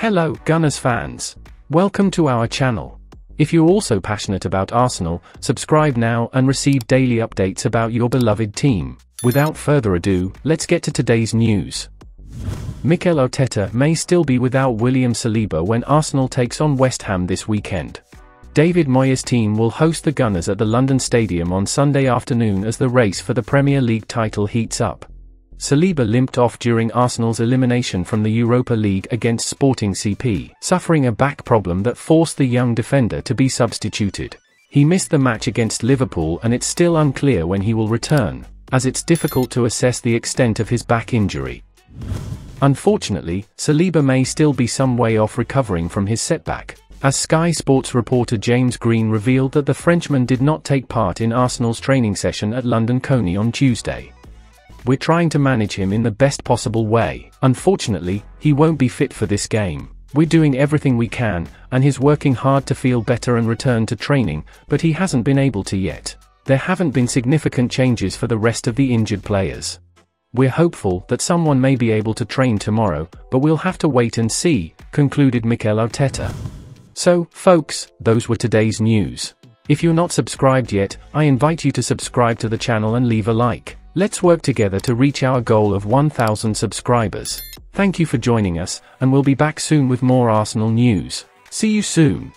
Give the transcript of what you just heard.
Hello, Gunners fans. Welcome to our channel. If you're also passionate about Arsenal, subscribe now and receive daily updates about your beloved team. Without further ado, let's get to today's news. Mikel Arteta may still be without William Saliba when Arsenal takes on West Ham this weekend. David Moyes' team will host the Gunners at the London Stadium on Sunday afternoon as the race for the Premier League title heats up. Saliba limped off during Arsenal's elimination from the Europa League against Sporting CP, suffering a back problem that forced the young defender to be substituted. He missed the match against Liverpool and it's still unclear when he will return, as it's difficult to assess the extent of his back injury. Unfortunately, Saliba may still be some way off recovering from his setback, as Sky Sports reporter James Green revealed that the Frenchman did not take part in Arsenal's training session at London Colney on Tuesday. "We're trying to manage him in the best possible way. Unfortunately, he won't be fit for this game. We're doing everything we can, and he's working hard to feel better and return to training, but he hasn't been able to yet. There haven't been significant changes for the rest of the injured players. We're hopeful that someone may be able to train tomorrow, but we'll have to wait and see," concluded Mikel Arteta. So, folks, those were today's news. If you're not subscribed yet, I invite you to subscribe to the channel and leave a like. Let's work together to reach our goal of 1,000 subscribers. Thank you for joining us, and we'll be back soon with more Arsenal news. See you soon.